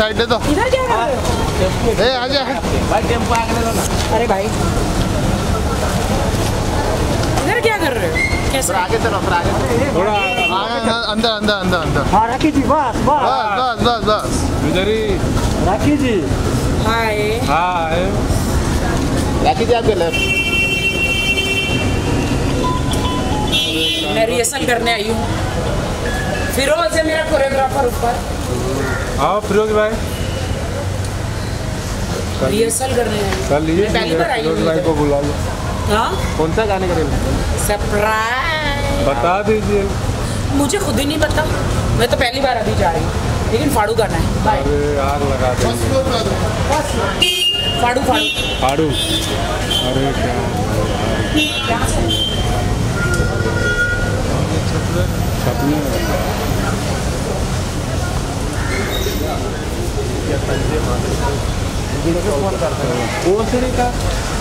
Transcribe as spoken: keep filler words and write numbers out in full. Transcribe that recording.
Side दे दो। इधर जा रहा है। ए आजा भाई, टेम्पो आगे ले लो ना। अरे भाई इधर क्या कर रहे हो? कैसे आगे चलो, फिर आगे थोड़ा अंदर अंदर अंदर अंदर। हां राखी जी बस बस बस बस बस इधर ही। राखी जी हाय हाय। राखी जी आपके लेफ्ट। मैं रिहर्सल करने आई हूँ। फिरोज है मेरा कोरियोग्राफर ऊपर। आओ फिरोज भाई रिहर्सल करने आई। कर लीजिए पहली बार आई हूँ। फिरोज भाई को बुला लो। हाँ कौन सा गाने करेंगे? सरप्राइज बता दीजिए। मुझे खुद ही नहीं पता, मैं तो पहली बार अभी जा रही हूँ। लेकिन फाड़ू गाना है। बाय। आग लगा दो फाड़ू फाड़ू फाड़ू। अरे क्या कौन से का